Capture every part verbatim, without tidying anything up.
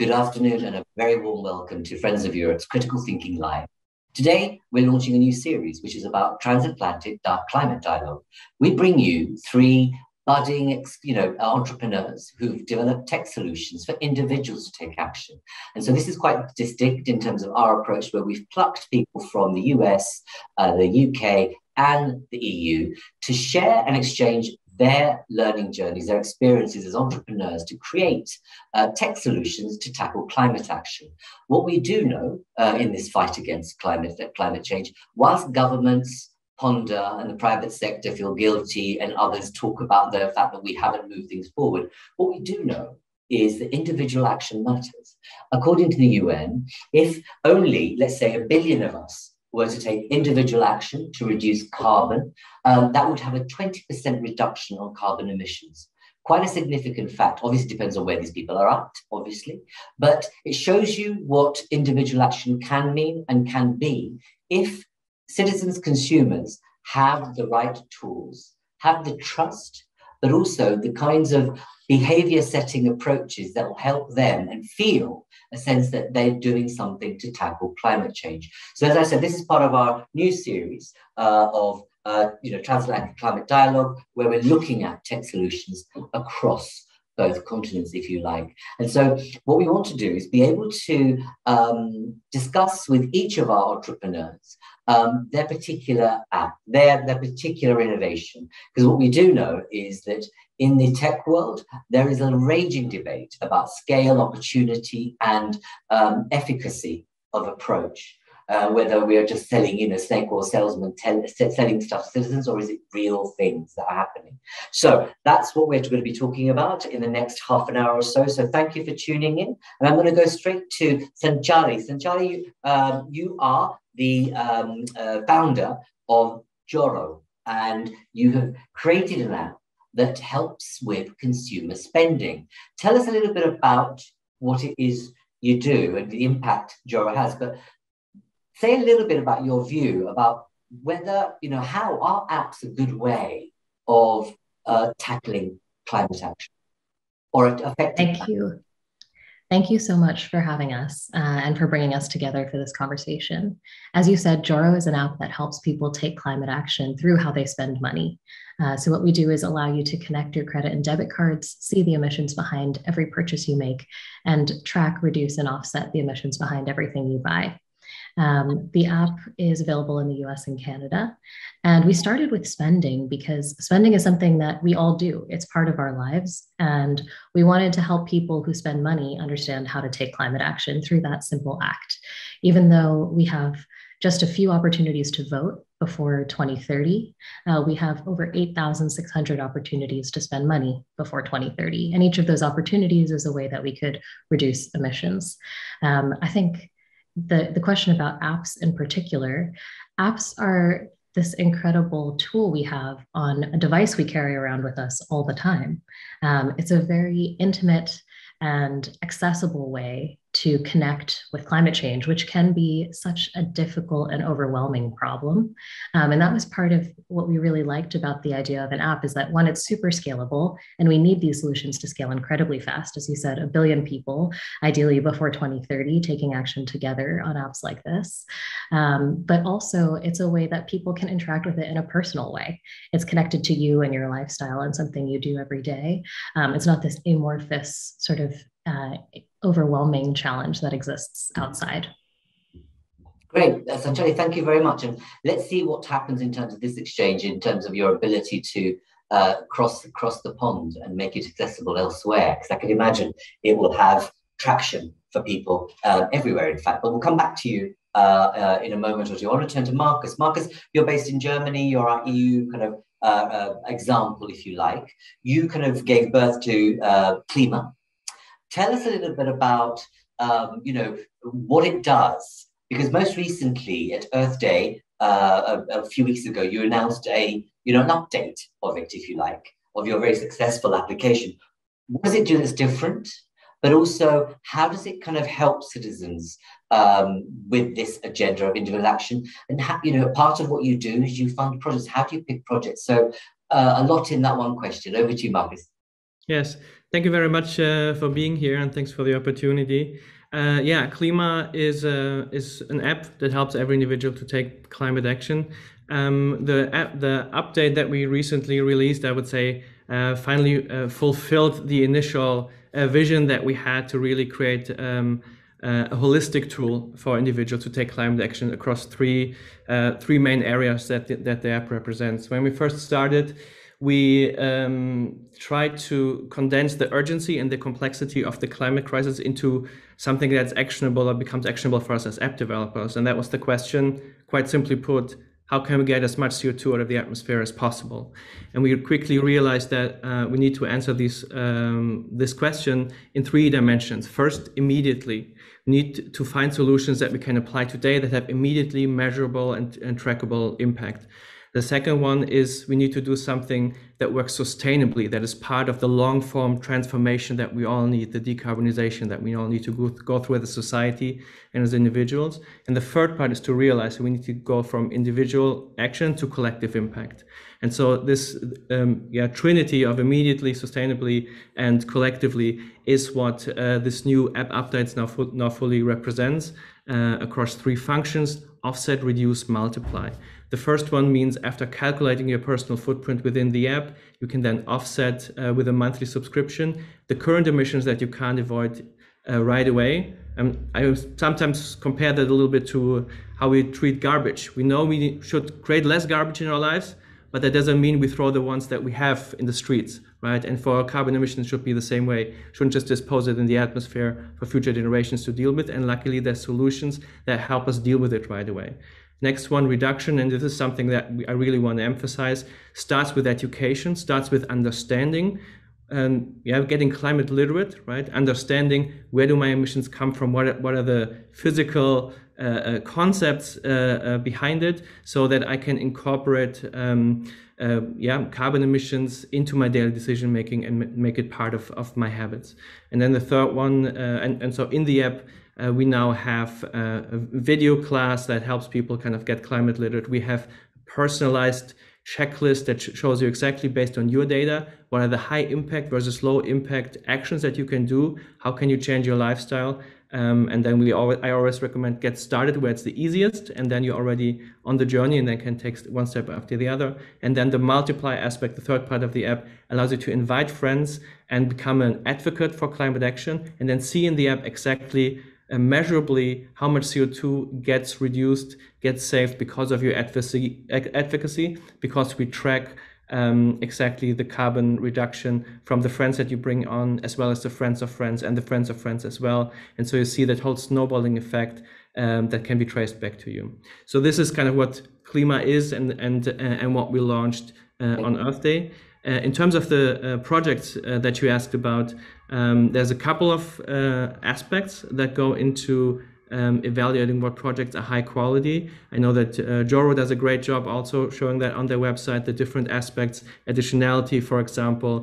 Good afternoon and a very warm welcome to Friends of Europe's Critical Thinking Live. Today, we're launching a new series, which is about Transatlantic Climate Dialogue. We bring you three budding you know, entrepreneurs who've developed tech solutions for individuals to take action. And so this is quite distinct in terms of our approach, where we've plucked people from the U S, uh, the U K, and the E U to share and exchange their learning journeys, their experiences as entrepreneurs to create uh, tech solutions to tackle climate action. What we do know uh, in this fight against climate, climate change, whilst governments ponder and the private sector feel guilty and others talk about the fact that we haven't moved things forward, what we do know is that individual action matters. According to the U N, if only, let's say, a billion of us were to take individual action to reduce carbon, um, that would have a twenty percent reduction on carbon emissions. Quite a significant fact. Obviously, it depends on where these people are at, obviously, but it shows you what individual action can mean and can be if citizens, consumers have the right tools, have the trust, but also the kinds of behavior-setting approaches that will help them and feel a sense that they're doing something to tackle climate change. So as I said, this is part of our new series uh, of uh, you know, Transatlantic Climate Dialogue, where we're looking at tech solutions across both continents, if you like. And so what we want to do is be able to um, discuss with each of our entrepreneurs um, their particular app, their, their particular innovation. Because what we do know is that in the tech world, there is a raging debate about scale, opportunity, and um, efficacy of approach. Uh, whether we are just selling, you know, snake oil salesman tell, selling stuff to citizens, or is it real things that are happening? So that's what we're going to be talking about in the next half an hour or so. So thank you for tuning in. And I'm going to go straight to Sanchali. Sanchali, um, you are the um, uh, founder of Joro, and you have created an app that helps with consumer spending. Tell us a little bit about what it is you do and the impact Joro has. But say a little bit about your view about whether, you know, how are apps a good way of uh, tackling climate action or affecting climate? Thank you. Thank you so much for having us uh, and for bringing us together for this conversation. As you said, Joro is an app that helps people take climate action through how they spend money. Uh, so what we do is allow you to connect your credit and debit cards, see the emissions behind every purchase you make, and track, reduce, and offset the emissions behind everything you buy. Um, the app is available in the U S and Canada. And we started with spending because spending is something that we all do. It's part of our lives. And we wanted to help people who spend money understand how to take climate action through that simple act. Even though we have just a few opportunities to vote before twenty thirty, uh, we have over eight thousand six hundred opportunities to spend money before twenty thirty. And each of those opportunities is a way that we could reduce emissions. Um, I think The, the question about apps in particular, apps are this incredible tool we have on a device we carry around with us all the time. Um, it's a very intimate and accessible way to connect with climate change, which can be such a difficult and overwhelming problem. Um, and that was part of what we really liked about the idea of an app is that, one, it's super scalable, and we need these solutions to scale incredibly fast. As you said, a billion people, ideally before twenty thirty, taking action together on apps like this. Um, but also, it's a way that people can interact with it in a personal way. It's connected to you and your lifestyle and something you do every day. Um, it's not this amorphous sort of Uh, overwhelming challenge that exists outside. Great, uh, Sanchali, thank you very much. And let's see what happens in terms of this exchange, in terms of your ability to uh, cross, cross the pond and make it accessible elsewhere, because I can imagine it will have traction for people uh, everywhere, in fact. But we'll come back to you uh, uh, in a moment or two. I want to turn to Marcus. Marcus, you're based in Germany, you're our E U kind of uh, uh, example, if you like. You kind of gave birth to uh, Klima. Tell us a little bit about, um, you know, what it does, because most recently at Earth Day, uh, a, a few weeks ago, you announced a, you know, an update of it, if you like, of your very successful application. What does it do that's different? But also, how does it kind of help citizens um, with this agenda of individual action? And, how, you know, part of what you do is you fund projects. How do you pick projects? So uh, a lot in that one question. Over to you, Marcus. Yes, thank you very much uh, for being here, and thanks for the opportunity. Uh, yeah, Klima is uh, is an app that helps every individual to take climate action. Um, the app, the update that we recently released, I would say, uh, finally uh, fulfilled the initial uh, vision that we had to really create um, uh, a holistic tool for individuals to take climate action across three uh, three main areas that the, that the app represents. When we first started, we um, tried to condense the urgency and the complexity of the climate crisis into something that's actionable or becomes actionable for us as app developers. And that was the question, quite simply put, how can we get as much C O two out of the atmosphere as possible? And we quickly realized that uh, we need to answer these, um, this question in three dimensions. First, immediately. We need to find solutions that we can apply today that have immediately measurable and, and trackable impact. The second one is we need to do something that works sustainably, that is part of the long-form transformation that we all need, the decarbonization that we all need to go, go through as a society and as individuals. And the third part is to realize that we need to go from individual action to collective impact. And so this um, yeah, trinity of immediately, sustainably, and collectively is what uh, this new app updates now, fu now fully represents uh, across three functions: offset, reduce, multiply. The first one means after calculating your personal footprint within the app, you can then offset uh, with a monthly subscription the current emissions that you can't avoid uh, right away. Um, I sometimes compare that a little bit to how we treat garbage. We know we should create less garbage in our lives, but that doesn't mean we throw the ones that we have in the streets, right? And for our carbon emissions, should be the same way. Shouldn't just dispose it in the atmosphere for future generations to deal with. And luckily, there's solutions that help us deal with it right away. Next one, reduction, and this is something that I really want to emphasize, starts with education, starts with understanding, and yeah, getting climate literate, right? Understanding where do my emissions come from, what are, what are the physical uh, uh, concepts uh, uh, behind it, so that I can incorporate um, uh, yeah, carbon emissions into my daily decision making and make it part of, of my habits. And then the third one, uh, and, and so in the app, Uh, we now have uh, a video class that helps people kind of get climate literate. We have a personalized checklist that sh shows you exactly based on your data, what are the high impact versus low impact actions that you can do, how can you change your lifestyle. Um, and then we always, I always recommend get started where it's the easiest, and then you're already on the journey and then can take one step after the other. And then the multiply aspect, the third part of the app, allows you to invite friends and become an advocate for climate action, and then see in the app exactly and measurably how much C O two gets reduced, gets saved because of your advocacy, advocacy because we track um, exactly the carbon reduction from the friends that you bring on, as well as the friends of friends and the friends of friends as well. And so you see that whole snowballing effect um, that can be traced back to you. So this is kind of what Klima is, and, and, and what we launched uh, on Earth Day. Uh, in terms of the uh, projects uh, that you asked about, um, there's a couple of uh, aspects that go into um, evaluating what projects are high quality. I know that uh, Joro does a great job also showing that on their website, the different aspects, additionality, for example,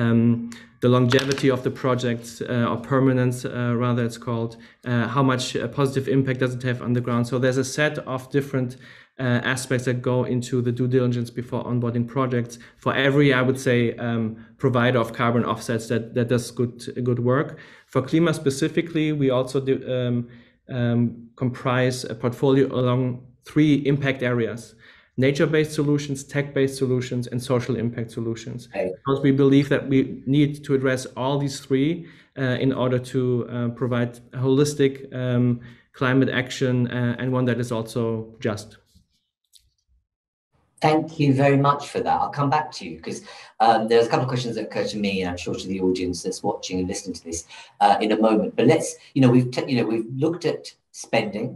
um, the longevity of the projects uh, or permanence, uh, rather it's called, uh, how much uh, positive impact does it have on the ground. So there's a set of different Uh, aspects that go into the due diligence before onboarding projects for every, I would say, um, provider of carbon offsets that, that does good, good work. For Klima specifically, we also do, um, um, comprise a portfolio along three impact areas: nature-based solutions, tech-based solutions, and social impact solutions. Because we believe that we need to address all these three uh, in order to uh, provide a holistic um, climate action uh, and one that is also just. Thank you very much for that. I'll come back to you because um, there's a couple of questions that occur to me, and I'm sure to the audience that's watching and listening to this uh, in a moment. But let's, you know, we've you know we've looked at spending,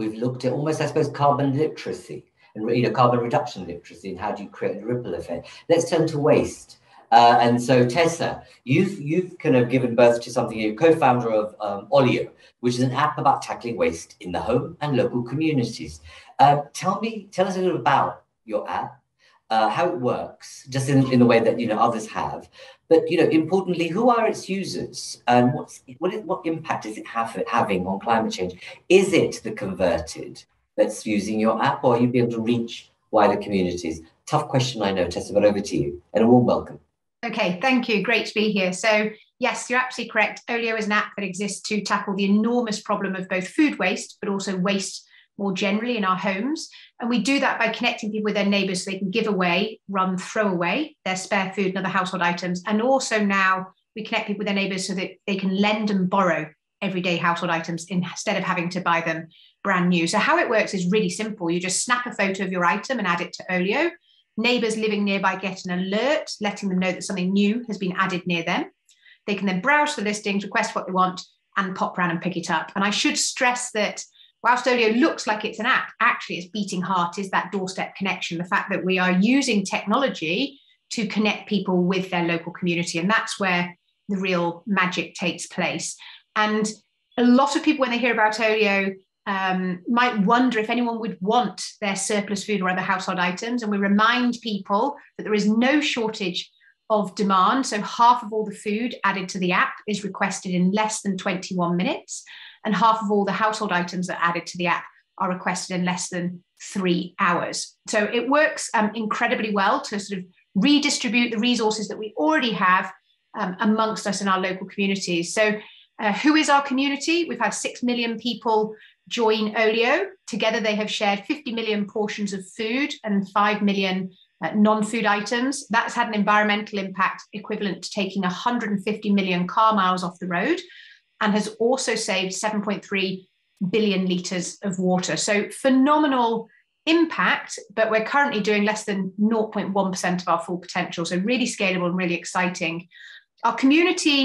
we've looked at almost, I suppose, carbon literacy and you know carbon reduction literacy, and how do you create a ripple effect? Let's turn to waste. Uh, and so Tessa, you've you've kind of given birth to something. You're co-founder of um, Olio, which is an app about tackling waste in the home and local communities. Uh, tell me, tell us a little about your app, uh, how it works, just in, in the way that you know others have, but you know importantly, who are its users, and what's what, is, what impact is it have, having on climate change? Is it the converted that's using your app, or are you be able to reach wider communities? Tough question, I know, Tessa, but over to you, and a warm welcome. Okay, thank you. Great to be here. So yes, you're absolutely correct. Olio is an app that exists to tackle the enormous problem of both food waste, but also waste more generally in our homes. And we do that by connecting people with their neighbours so they can give away, run, throw away their spare food and other household items. And also now we connect people with their neighbours so that they can lend and borrow everyday household items instead of having to buy them brand new. So how it works is really simple. You just snap a photo of your item and add it to Olio. Neighbours living nearby get an alert, letting them know that something new has been added near them. They can then browse the listings, request what they want, and pop round and pick it up. And I should stress that whilst Olio looks like it's an app, actually its beating heart is that doorstep connection, the fact that we are using technology to connect people with their local community. And that's where the real magic takes place. And a lot of people, when they hear about Olio, um, might wonder if anyone would want their surplus food or other household items. And we remind people that there is no shortage of demand. So half of all the food added to the app is requested in less than twenty-one minutes. And half of all the household items that are added to the app are requested in less than three hours. So it works um, incredibly well to sort of redistribute the resources that we already have um, amongst us in our local communities. So Uh, who is our community? We've had six million people join Olio. Together they have shared fifty million portions of food and five million uh, non-food items. That's had an environmental impact equivalent to taking one hundred fifty million car miles off the road and has also saved seven point three billion litres of water. So phenomenal impact, but we're currently doing less than zero point one percent of our full potential. So really scalable and really exciting. Our community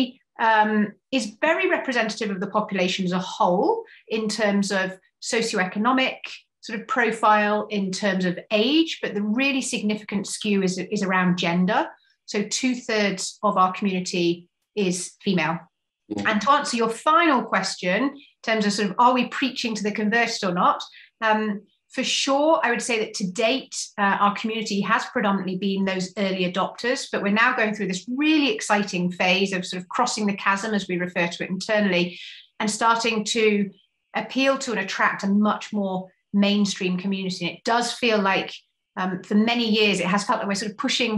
Um, is very representative of the population as a whole in terms of socioeconomic sort of profile, in terms of age, but the really significant skew is, is around gender. So two thirds of our community is female. Mm-hmm. And to answer your final question, in terms of sort of are we preaching to the converted or not, um, for sure, I would say that to date, uh, our community has predominantly been those early adopters, but we're now going through this really exciting phase of sort of crossing the chasm, as we refer to it internally, and starting to appeal to and attract a much more mainstream community. And it does feel like um, for many years, it has felt like we're sort of pushing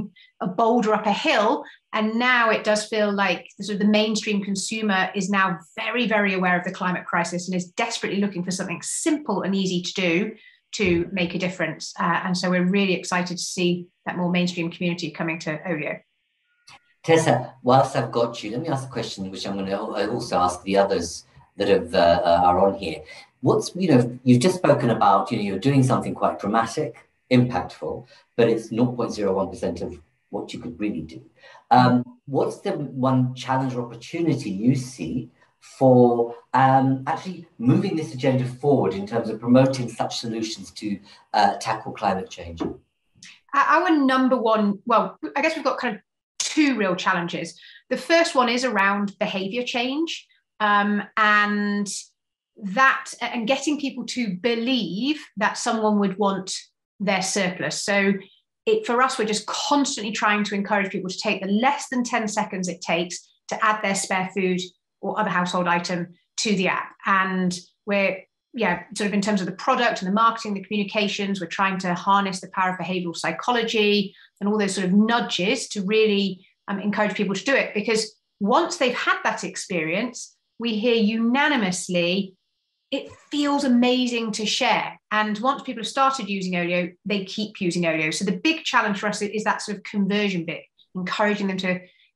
a boulder up a hill. And now it does feel like the, sort of the mainstream consumer is now very, very aware of the climate crisis and is desperately looking for something simple and easy to do to make a difference. Uh, and so we're really excited to see that more mainstream community coming to Olio. Tessa, whilst I've got you, let me ask a question, which I'm going to also ask the others that have, uh, are on here. What's, you know, you've just spoken about, you know, you're doing something quite dramatic, impactful, but it's zero point zero one percent of what you could really do. Um, what's the one challenge or opportunity you see for um, actually moving this agenda forward in terms of promoting such solutions to uh, tackle climate change? Our number one, well, I guess we've got kind of two real challenges. The first one is around behaviour change um, and that and getting people to believe that someone would want their surplus. So it, for us, we're just constantly trying to encourage people to take the less than ten seconds it takes to add their spare food or other household item to the app. And we're, yeah, sort of in terms of the product and the marketing, the communications, we're trying to harness the power of behavioral psychology and all those sort of nudges to really um, encourage people to do it. Because once they've had that experience, we hear unanimously, it feels amazing to share. And once people have started using Olio, they keep using Olio. So the big challenge for us is that sort of conversion bit, encouraging them to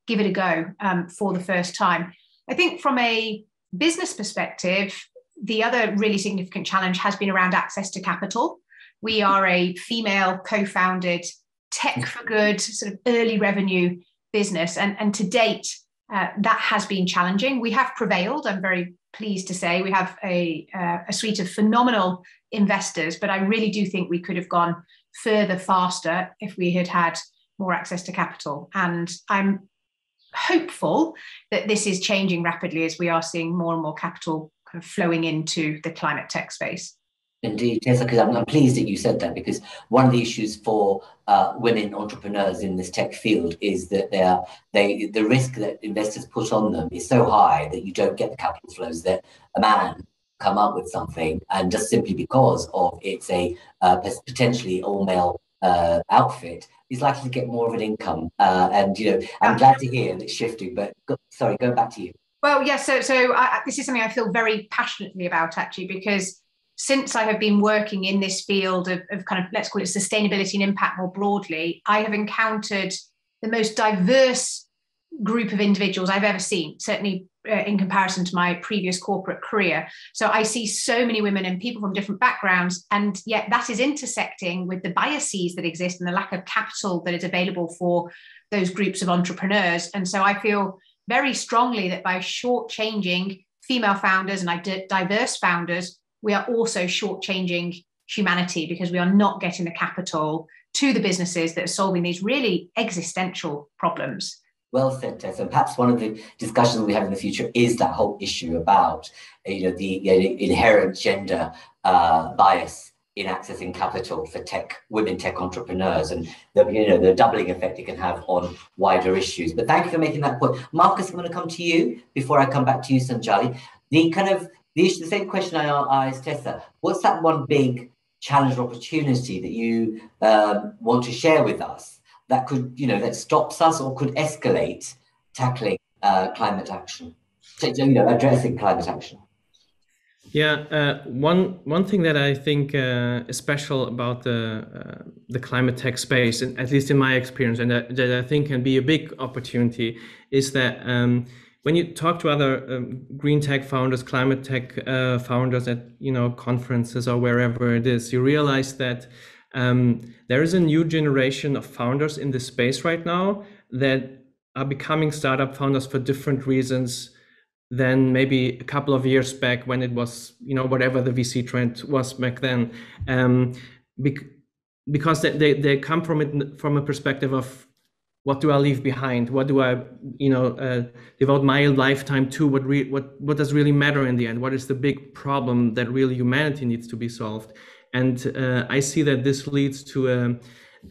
give it a go um, for the first time. I think from a business perspective, the other really significant challenge has been around access to capital. We are a female co-founded tech for good sort of early revenue business. And, and to date, uh, that has been challenging. We have prevailed, I'm very pleased to say. We have a, uh, a suite of phenomenal investors, but I really do think we could have gone further faster if we had had more access to capital. And I'm hopeful that this is changing rapidly as we are seeing more and more capital kind of flowing into the climate tech space. Indeed, Tessa, because I'm, I'm pleased that you said that, because one of the issues for uh, women entrepreneurs in this tech field is that they are, they the risk that investors put on them is so high that you don't get the capital flows that a man come up with something, and just simply because of it's a uh, potentially all male uh, outfit, he's likely to get more of an income. Uh, and, you know, I'm glad to hear that it's shifting, but go, sorry, go back to you. Well, yes, yeah, so, so I, this is something I feel very passionately about, actually, because since I have been working in this field of, of kind of, let's call it sustainability and impact more broadly, I have encountered the most diverse group of individuals I've ever seen, certainly uh, in comparison to my previous corporate career. So I see so many women and people from different backgrounds, and yet that is intersecting with the biases that exist and the lack of capital that is available for those groups of entrepreneurs. And so I feel very strongly that by shortchanging female founders and diverse founders, we are also shortchanging humanity, because we are not getting the capital to the businesses that are solving these really existential problems. Well said, Tessa. Perhaps one of the discussions we have in the future is that whole issue about, you know, the you know, inherent gender uh, bias in accessing capital for tech, women tech entrepreneurs, and the, you know, the doubling effect it can have on wider issues. But thank you for making that point. Marcus, I'm going to come to you before I come back to you, Sanchali. The kind of the, issue, the same question I asked Tessa. What's that one big challenge or opportunity that you um, want to share with us that could, you know, that stops us or could escalate tackling uh, climate action, you know, addressing climate action? Yeah, uh, one one thing that I think uh, is special about the uh, the climate tech space, at least in my experience, and that, that I think can be a big opportunity, is that um, when you talk to other um, green tech founders, climate tech uh, founders at you know conferences or wherever it is, you realize that um, there is a new generation of founders in this space right now that are becoming startup founders for different reasons than maybe a couple of years back when it was, you know, whatever the V C trend was back then, um, because they, they come from it from a perspective of what do I leave behind? What do I, you know, uh, devote my lifetime to? What, re what, what does really matter in the end? What is the big problem that really humanity needs to be solved? And uh, I see that this leads to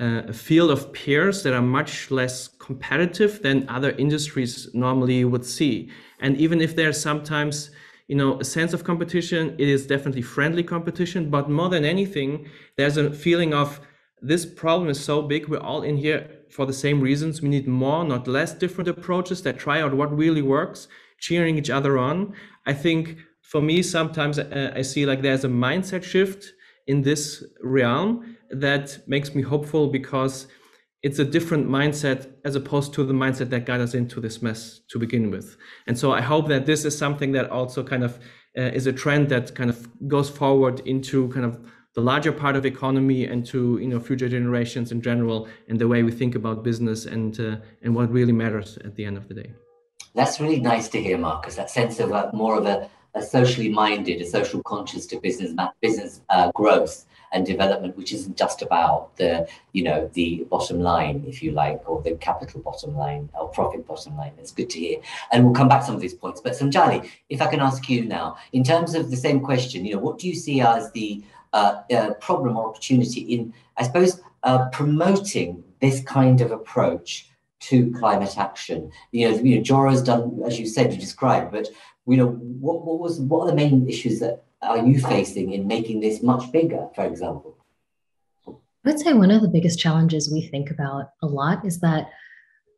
a, a field of peers that are much less competitive than other industries normally would see. And even if there's sometimes, you know, a sense of competition, it is definitely friendly competition, but more than anything, there's a feeling of this problem is so big, we're all in here for the same reasons. We need more, not less, different approaches that try out what really works, cheering each other on. I think for me, sometimes uh, I see like there's a mindset shift in this realm that makes me hopeful, because it's a different mindset as opposed to the mindset that got us into this mess to begin with. And so I hope that this is something that also kind of uh, is a trend that kind of goes forward into kind of the larger part of economy and to, you know, future generations in general, and the way we think about business and, uh, and what really matters at the end of the day. That's really nice to hear, Marcus, that sense of a, more of a, a socially minded, a social conscious to business, business uh, growth and development, which isn't just about the, you know, the bottom line, if you like, or the capital bottom line or profit bottom line. It's good to hear. And we'll come back to some of these points. But Sanchali, if I can ask you now, in terms of the same question, you know, what do you see as the uh, uh, problem or opportunity in, I suppose, uh, promoting this kind of approach to climate action? You know, you know, Joro's done, as you said, you described, but, you know, what, what was, what are the main issues that are you facing in making this much bigger, for example? I'd say one of the biggest challenges we think about a lot is that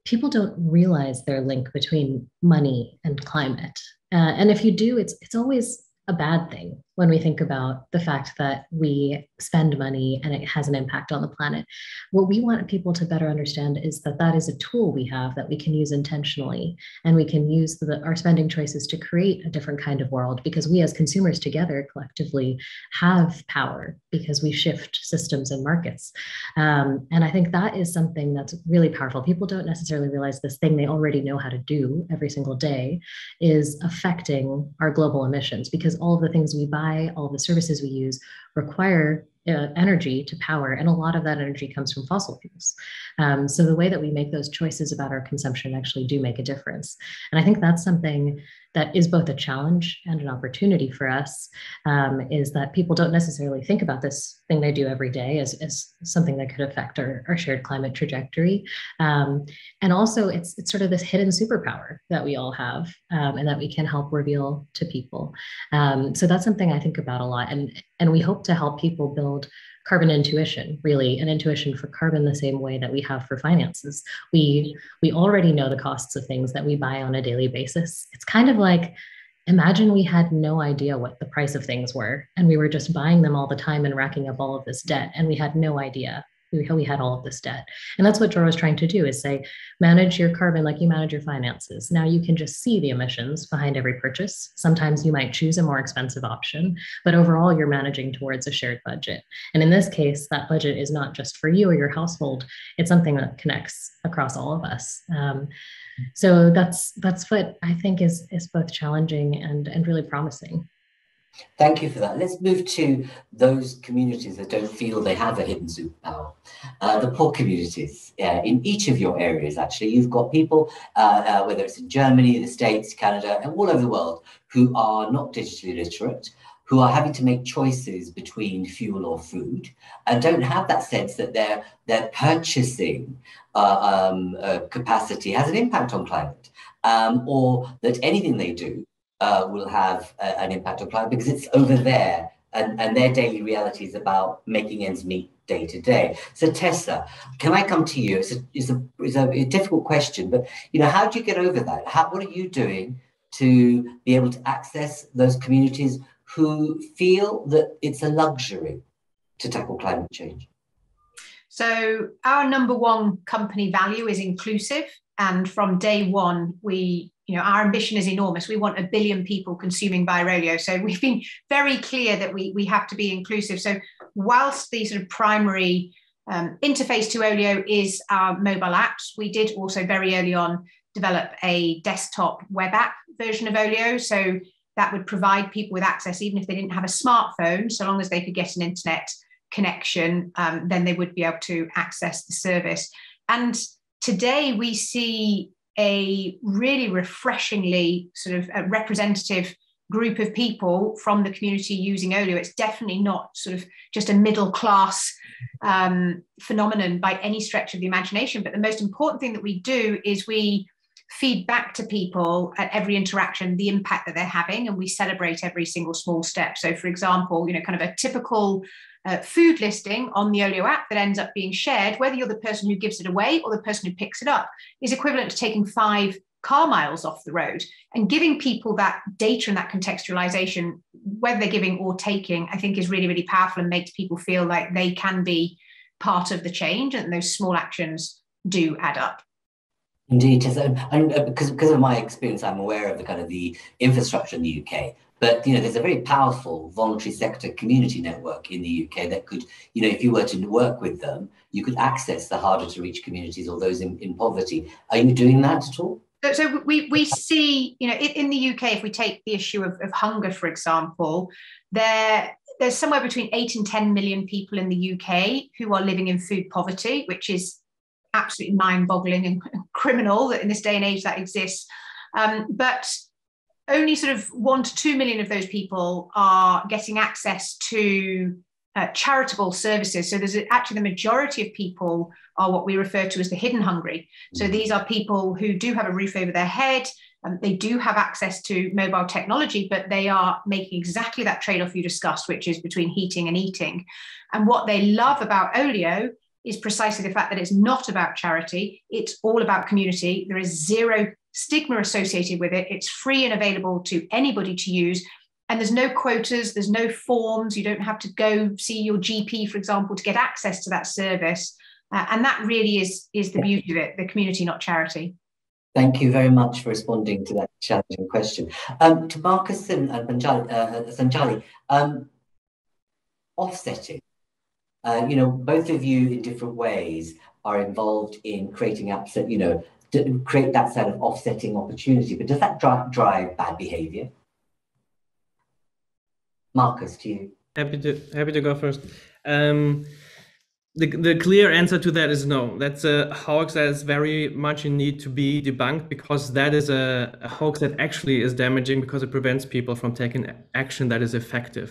people don't realize their link between money and climate. Uh, and if you do, it's, it's always a bad thing when we think about the fact that we spend money and it has an impact on the planet. What we want people to better understand is that that is a tool we have that we can use intentionally, and we can use the, our spending choices to create a different kind of world, because we as consumers together collectively have power because we shift systems and markets. Um, and I think that is something that's really powerful. People don't necessarily realize this thing they already know how to do every single day is affecting our global emissions, because all of the things we buy, all the services we use require uh, energy to power, and a lot of that energy comes from fossil fuels. Um, so the way that we make those choices about our consumption actually do make a difference. And I think that's something that is both a challenge and an opportunity for us, um, is that people don't necessarily think about this thing they do every day as, as something that could affect our, our shared climate trajectory. Um, and also it's, it's sort of this hidden superpower that we all have um, and that we can help reveal to people. Um, so that's something I think about a lot. And, and we hope to help people build carbon intuition, really, an intuition for carbon the same way that we have for finances. We, we already know the costs of things that we buy on a daily basis. It's kind of like, imagine we had no idea what the price of things were, and we were just buying them all the time and racking up all of this debt, and we had no idea we had all of this debt. And that's what Joro is trying to do, is say, manage your carbon like you manage your finances. Now you can just see the emissions behind every purchase. Sometimes you might choose a more expensive option, but overall you're managing towards a shared budget. And in this case, that budget is not just for you or your household. It's something that connects across all of us. Um, so that's that's what I think is, is both challenging and, and really promising. Thank you for that. Let's move to those communities that don't feel they have a hidden superpower. Uh, the poor communities uh, in each of your areas, actually. You've got people, uh, uh, whether it's in Germany, the States, Canada, and all over the world, who are not digitally literate, who are having to make choices between fuel or food, and don't have that sense that their, their purchasing uh, um, uh, capacity has an impact on climate, um, or that anything they do Uh, will have a, an impact on climate, because it's over there, and, and their daily reality is about making ends meet day to day. So Tessa, can I come to you? It's a, it's a, it's a difficult question, but you know, how do you get over that? How, what are you doing to be able to access those communities who feel that it's a luxury to tackle climate change? So our number one company value is inclusive. And from day one, we, you know, our ambition is enormous. We want a billion people consuming BioRolio. So we've been very clear that we, we have to be inclusive. So whilst the sort of primary um, interface to Olio is our mobile apps, we did also very early on develop a desktop web app version of Olio. So that would provide people with access, even if they didn't have a smartphone, so long as they could get an internet connection, um, then they would be able to access the service. And today we see a really refreshingly sort of a representative group of people from the community using Olio. It's definitely not sort of just a middle class um, phenomenon by any stretch of the imagination. But the most important thing that we do is we feed back to people at every interaction the impact that they're having, and we celebrate every single small step. So for example, you know, kind of a typical Uh, food listing on the Olio app that ends up being shared, whether you're the person who gives it away or the person who picks it up, is equivalent to taking five car miles off the road. And giving people that data and that contextualization, whether they're giving or taking, I think is really, really powerful and makes people feel like they can be part of the change, and those small actions do add up. Indeed, and because, because of my experience, I'm aware of the kind of the infrastructure in the U K. But, you know, there's a very powerful voluntary sector community network in the U K that could, you know, if you were to work with them, you could access the harder to reach communities or those in, in poverty. Are you doing that at all? So, so we, we see, you know, in the U K, if we take the issue of, of hunger, for example, there there's somewhere between eight and ten million people in the U K who are living in food poverty, which is absolutely mind-boggling and criminal that in this day and age that exists. Um, but only sort of one to two million of those people are getting access to uh, charitable services. So there's actually the majority of people are what we refer to as the hidden hungry. So these are people who do have a roof over their head, and they do have access to mobile technology, but they are making exactly that trade-off you discussed, which is between heating and eating. And what they love about Olio is precisely the fact that it's not about charity. It's all about community. There is zero stigma associated with it. It's free and available to anybody to use. And there's no quotas, there's no forms. You don't have to go see your G P, for example, to get access to that service. Uh, and that really is, is the beauty of it, the community, not charity. Thank you very much for responding to that challenging question. Um, to Marcus and uh, Sanchali, um, offsetting. Uh, you know, both of you in different ways are involved in creating apps that, you know, to create that sort of offsetting opportunity, but does that drive, drive bad behavior? Marcus, to you. Happy to, happy to go first. Um, the, the clear answer to that is no. That's a hoax that is very much in need to be debunked, because that is a, a hoax that actually is damaging, because it prevents people from taking action that is effective.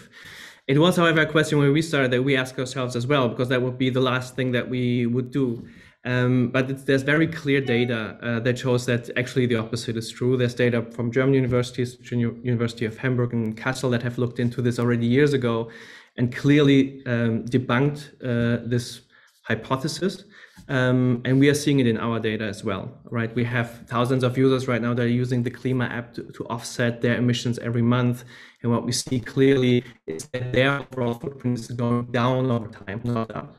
It was, however, a question when we started that we asked ourselves as well, because that would be the last thing that we would do. Um, but it's, there's very clear data uh, that shows that actually the opposite is true. There's data from German universities, University of Hamburg and Kassel, that have looked into this already years ago and clearly um, debunked uh, this hypothesis. Um, and we are seeing it in our data as well, right? We have thousands of users right now that are using the Klima app to, to offset their emissions every month. And what we see clearly is that their overall footprint is going down over time, not up.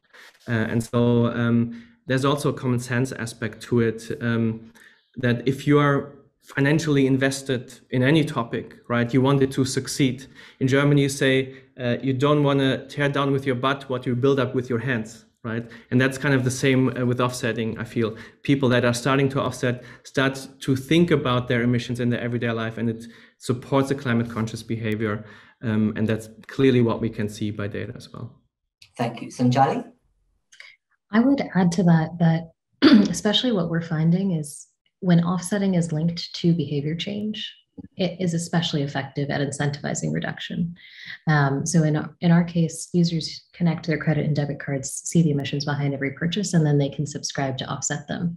Uh, and so um, there's also a common sense aspect to it, um, that if you are financially invested in any topic, right, you want it to succeed. In Germany, you say uh, you don't want to tear down with your butt what you build up with your hands. Right. And that's kind of the same with offsetting. I feel people that are starting to offset start to think about their emissions in their everyday life, and it supports a climate conscious behavior. Um, and that's clearly what we can see by data as well. Thank you. Sanchali? I would add to that, that especially what we're finding is when offsetting is linked to behavior change, it is especially effective at incentivizing reduction. Um, so in our, in our case, users connect their credit and debit cards, see the emissions behind every purchase, and then they can subscribe to offset them.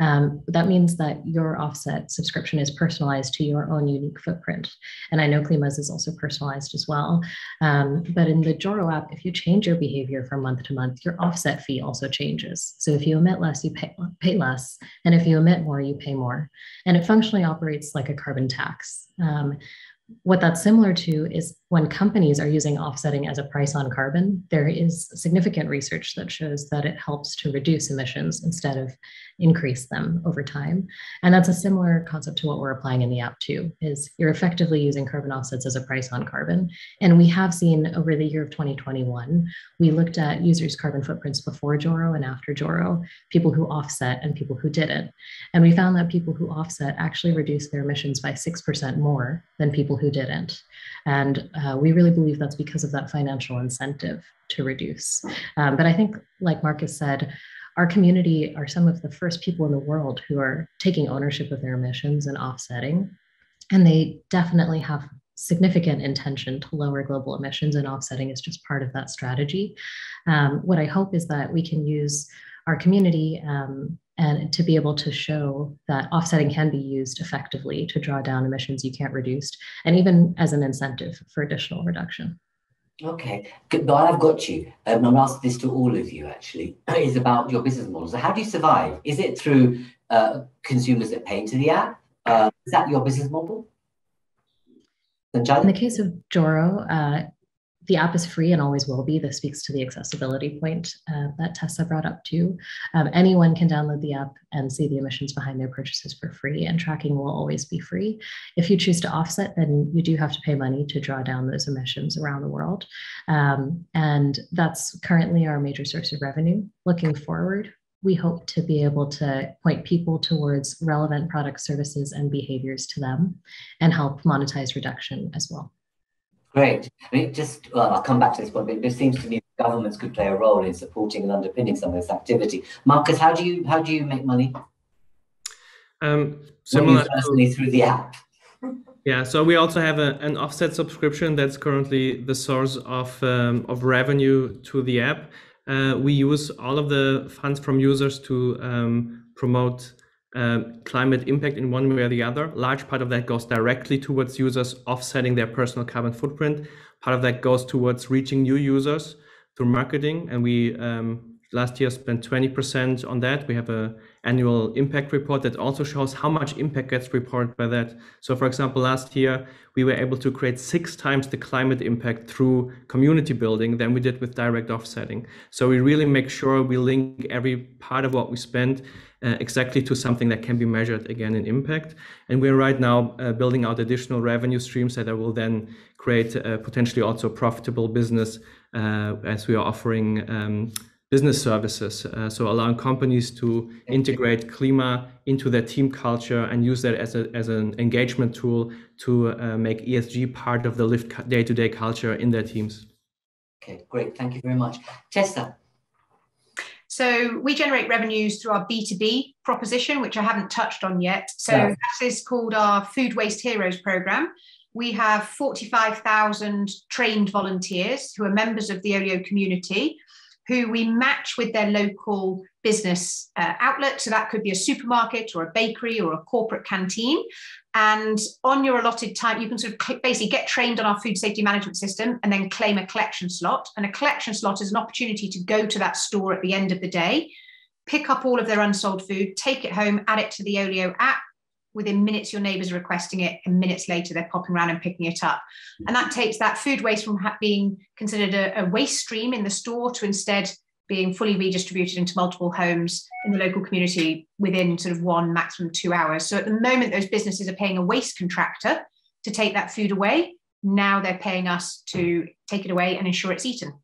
Um, that means that your offset subscription is personalized to your own unique footprint. And I know Klima's is also personalized as well. Um, but in the Joro app, if you change your behavior from month to month, your offset fee also changes. So if you emit less, you pay, pay less. And if you emit more, you pay more. And it functionally operates like a carbon tax. Um, What that's similar to is when companies are using offsetting as a price on carbon, there is significant research that shows that it helps to reduce emissions instead of increase them over time. And that's a similar concept to what we're applying in the app too, is you're effectively using carbon offsets as a price on carbon. And we have seen over the year of twenty twenty-one, we looked at users' carbon footprints before Joro and after Joro, people who offset and people who didn't. And we found that people who offset actually reduced their emissions by six percent more than people who didn't. And uh, we really believe that's because of that financial incentive to reduce. Um, but I think, like Marcus said, our community are some of the first people in the world who are taking ownership of their emissions and offsetting. And they definitely have significant intention to lower global emissions, and offsetting is just part of that strategy. Um, what I hope is that we can use our community um, and to be able to show that offsetting can be used effectively to draw down emissions you can't reduce, and even as an incentive for additional reduction. Okay, good. I've got you. Um, I'm asking this to all of you, actually, is about your business model. So how do you survive? Is it through uh, consumers that pay into the app? Uh, is that your business model? In the case of Joro, uh, the app is free and always will be. This speaks to the accessibility point uh, that Tessa brought up too. Um, anyone can download the app and see the emissions behind their purchases for free, and tracking will always be free. If you choose to offset, then you do have to pay money to draw down those emissions around the world. Um, and that's currently our major source of revenue. Looking forward, we hope to be able to point people towards relevant product services and behaviors to them and help monetize reduction as well. Great. I mean, just well, I'll come back to this point, but it seems to me governments could play a role in supporting and underpinning some of this activity. Marcus, how do you how do you make money? Um, similar personally through the app. Yeah, so we also have a, an offset subscription that's currently the source of um, of revenue to the app. Uh, we use all of the funds from users to um, promote Uh, climate impact in one way or the other. Large part of that goes directly towards users offsetting their personal carbon footprint. Part of that goes towards reaching new users through marketing. And we um, last year spent twenty percent on that. We have an annual impact report that also shows how much impact gets reported by that. So for example, last year, we were able to create six times the climate impact through community building than we did with direct offsetting. So we really make sure we link every part of what we spend Uh, exactly to something that can be measured again in impact. And we're right now uh, building out additional revenue streams that will then create a potentially also profitable business uh, as we are offering um, business services. Uh, so allowing companies to integrate Klima into their team culture and use that as, a, as an engagement tool to uh, make E S G part of the lived day-to-day culture in their teams. Okay, great. Thank you very much. Tessa? So we generate revenues through our B two B proposition, which I haven't touched on yet. So yeah. That is called our Food Waste Heroes program. we have forty-five thousand trained volunteers who are members of the O L E O community, who we match with their local business uh, outlet. So that could be a supermarket or a bakery or a corporate canteen. And on your allotted time, you can sort of basically get trained on our food safety management system and then claim a collection slot. And a collection slot is an opportunity to go to that store at the end of the day, pick up all of their unsold food, take it home, add it to the O L E O app. Within minutes, your neighbours are requesting it, and minutes later, they're popping around and picking it up. And that takes that food waste from being considered a, a waste stream in the store to instead being fully redistributed into multiple homes in the local community within sort of one, maximum two hours. So at the moment, those businesses are paying a waste contractor to take that food away. Now they're paying us to take it away and ensure it's eaten.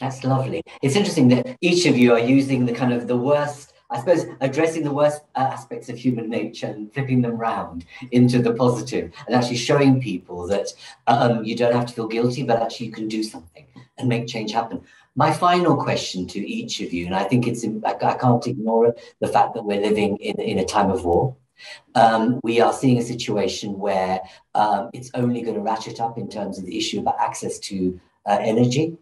That's lovely. It's interesting that each of you are using the kind of the worst, I suppose, addressing the worst uh, aspects of human nature and flipping them round into the positive, and actually showing people that um, you don't have to feel guilty, but actually you can do something and make change happen. My final question to each of you, and I think it's, I can't ignore the fact that we're living in, in a time of war. Um, we are seeing a situation where um, it's only going to ratchet up in terms of the issue about access to uh, energy.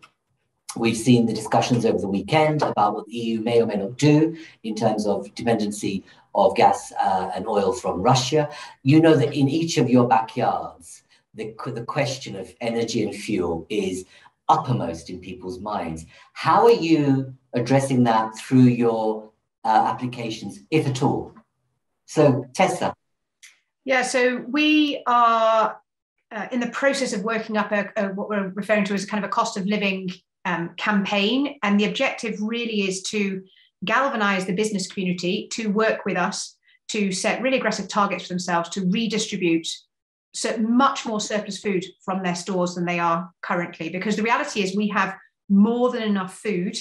We've seen the discussions over the weekend about what the E U may or may not do in terms of dependency of gas uh, and oil from Russia. You know that in each of your backyards, the, the question of energy and fuel is uppermost in people's minds. How are you addressing that through your uh, applications, if at all? So, Tessa. Yeah, so we are uh, in the process of working up a, a, what we're referring to as kind of a cost of living Um, campaign, and the objective really is to galvanize the business community to work with us to set really aggressive targets for themselves to redistribute so much more surplus food from their stores than they are currently, because the reality is we have more than enough food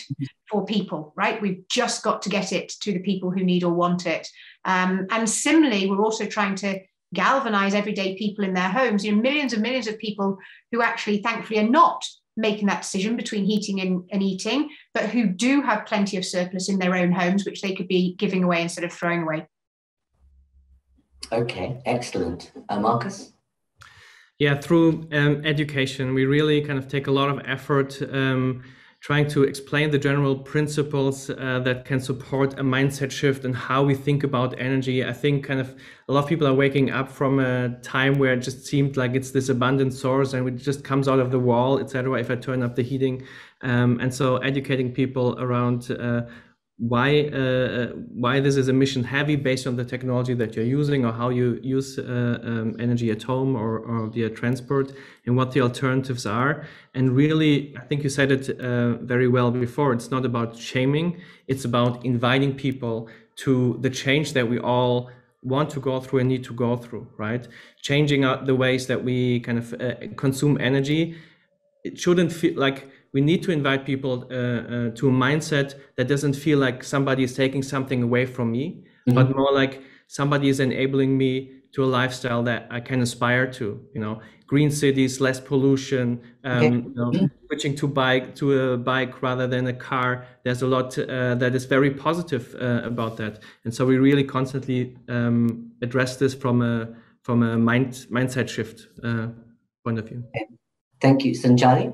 for people, right? We've just got to get it to the people who need or want it. Um, and similarly, we're also trying to galvanize everyday people in their homes, you know, millions and millions of people who actually thankfully are not making that decision between heating and, and eating, but who do have plenty of surplus in their own homes, which they could be giving away instead of throwing away. Okay, excellent. Uh, Marcus? Yeah, through um, education, we really kind of take a lot of effort um, trying to explain the general principles uh, that can support a mindset shift and how we think about energy. I think kind of a lot of people are waking up from a time where it just seemed like it's this abundant source and it just comes out of the wall, et cetera, if I turn up the heating. Um, and so educating people around uh, why uh, why this is emission heavy based on the technology that you're using, or how you use uh, um, energy at home or, or via transport, and what the alternatives are. And really, I think you said it uh, very well before, it's not about shaming, it's about inviting people to the change that we all want to go through and need to go through, right? Changing out the ways that we kind of uh, consume energy. It shouldn't feel like, we need to invite people uh, uh, to a mindset that doesn't feel like somebody is taking something away from me, mm-hmm. but more like somebody is enabling me to a lifestyle that I can aspire to, you know, green cities, less pollution, um, okay. you know, mm-hmm. switching to bike to a bike rather than a car. There's a lot uh, that is very positive uh, about that. And so we really constantly um, address this from a, from a mind, mindset shift uh, point of view. Okay. Thank you. Sanchali?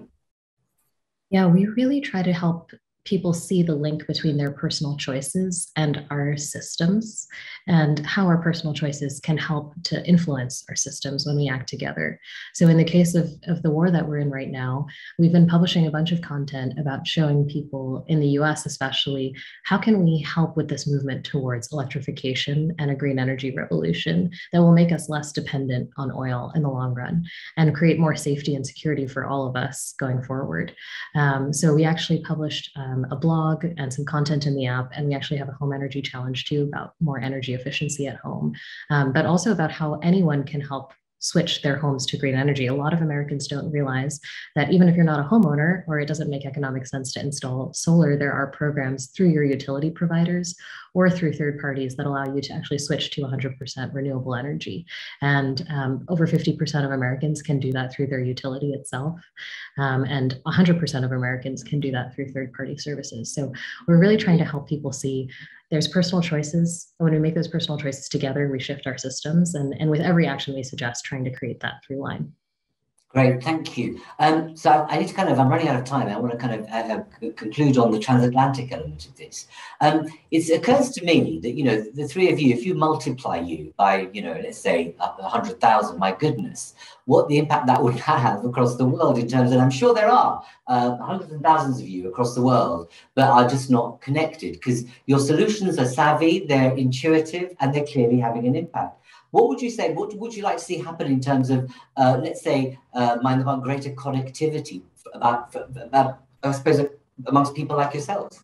Yeah, we really try to help people see the link between their personal choices and our systems, and how our personal choices can help to influence our systems when we act together. So in the case of, of the war that we're in right now, we've been publishing a bunch of content about showing people in the U S especially, how can we help with this movement towards electrification and a green energy revolution that will make us less dependent on oil in the long run and create more safety and security for all of us going forward. Um, so we actually published um, a blog and some content in the app, and we actually have a home energy challenge too about more energy efficiency at home, um, but also about how anyone can help switch their homes to green energy. A lot of Americans don't realize that even if you're not a homeowner or it doesn't make economic sense to install solar, there are programs through your utility providers or through third parties that allow you to actually switch to one hundred percent renewable energy. And um, over fifty percent of Americans can do that through their utility itself. Um, and one hundred percent of Americans can do that through third party services. So we're really trying to help people see There's personal choices. When we make those personal choices together, we shift our systems. And, and with every action, we suggest trying to create that through line. Great, thank you. Um, so I need to kind of, I'm running out of time. I want to kind of uh, conclude on the transatlantic element of this. Um, it occurs to me that, you know, the three of you, if you multiply you by, you know, let's say up one hundred thousand, my goodness, what the impact that would have across the world in terms of, and I'm sure there are uh, hundreds and thousands of you across the world, but are just not connected because your solutions are savvy, they're intuitive, and they're clearly having an impact. What would you say, what would you like to see happen in terms of, uh, let's say, uh, mind about greater connectivity about, about, I suppose, amongst people like yourselves?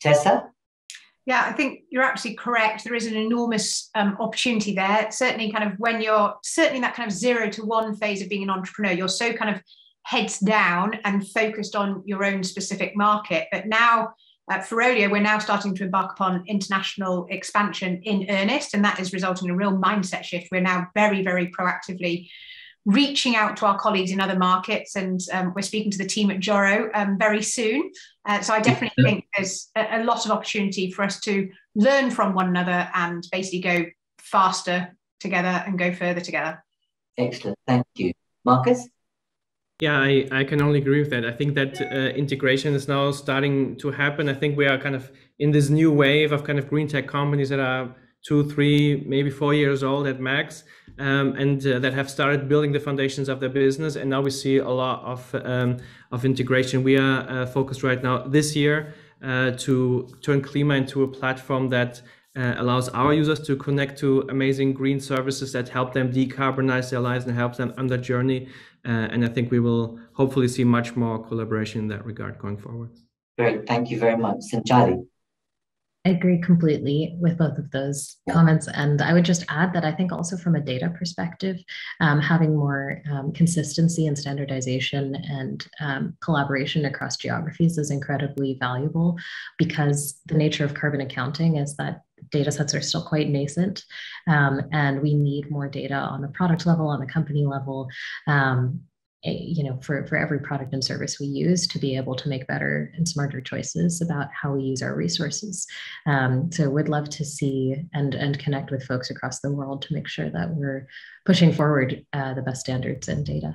Tessa? Yeah, I think you're absolutely correct. There is an enormous um, opportunity there. Certainly kind of when you're, certainly in that kind of zero to one phase of being an entrepreneur, you're so kind of heads down and focused on your own specific market. But now, At Ferolio, we're now starting to embark upon international expansion in earnest, and that is resulting in a real mindset shift. We're now very, very proactively reaching out to our colleagues in other markets, and um, we're speaking to the team at Joro um, very soon. Uh, so I definitely think there's a, a lot of opportunity for us to learn from one another and basically go faster together and go further together. Excellent. Thank you. Marcus? Yeah, I, I can only agree with that. I think that uh, integration is now starting to happen. I think we are kind of in this new wave of kind of green tech companies that are two, three, maybe four years old at max, um, and uh, that have started building the foundations of their business. And now we see a lot of, um, of integration. We are uh, focused right now this year uh, to turn Klima into a platform that Uh, allows our users to connect to amazing green services that help them decarbonize their lives and help them on that journey. Uh, and I think we will hopefully see much more collaboration in that regard going forward. Great, thank you very much. Sanchali? I agree completely with both of those comments. And I would just add that I think also from a data perspective, um, having more um, consistency and standardization and um, collaboration across geographies is incredibly valuable, because the nature of carbon accounting is that data sets are still quite nascent, um, and we need more data on the product level, on the company level, um, you know, for, for every product and service we use to be able to make better and smarter choices about how we use our resources. Um, so we'd love to see and, and connect with folks across the world to make sure that we're pushing forward uh, the best standards and data.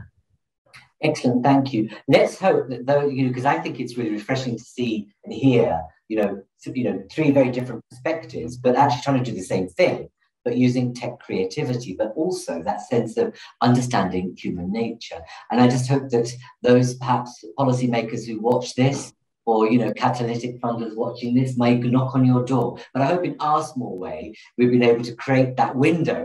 Excellent, thank you. Let's hope that, though, you know, because I think it's really refreshing to see and hear, you know, you know, three very different perspectives, but actually trying to do the same thing, but using tech creativity, but also that sense of understanding human nature. And I just hope that those perhaps policymakers who watch this, or, you know, catalytic funders watching this, might knock on your door. But I hope in our small way, we've been able to create that window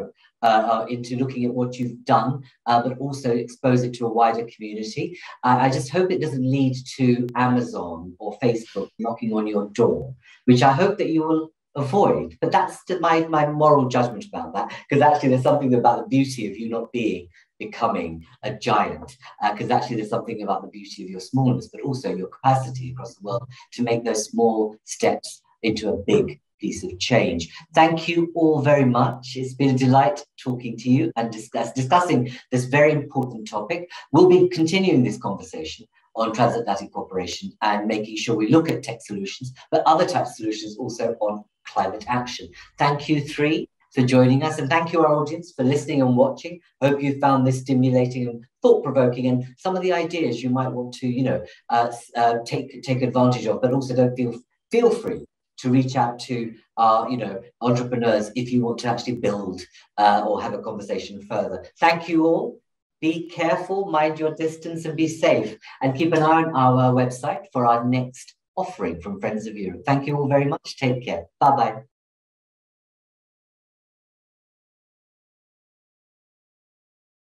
Uh, into looking at what you've done, uh, but also expose it to a wider community. Uh, I just hope it doesn't lead to Amazon or Facebook knocking on your door, which I hope that you will avoid. But that's my, my moral judgment about that, because actually there's something about the beauty of you not being, becoming a giant, because uh, actually there's something about the beauty of your smallness, but also your capacity across the world to make those small steps into a big piece of change. Thank you all very much. It's been a delight talking to you and discuss, discussing this very important topic. We'll be continuing this conversation on transatlantic cooperation and making sure we look at tech solutions, but other type of solutions also on climate action. Thank you three for joining us, and thank you our audience for listening and watching. Hope you found this stimulating and thought-provoking, and some of the ideas you might want to, you know, uh, uh, take, take advantage of, but also don't feel, feel free to reach out to our, you know, entrepreneurs if you want to actually build uh, or have a conversation further. Thank you all. Be careful, mind your distance, and be safe. And keep an eye on our website for our next offering from Friends of Europe. Thank you all very much. Take care. Bye-bye.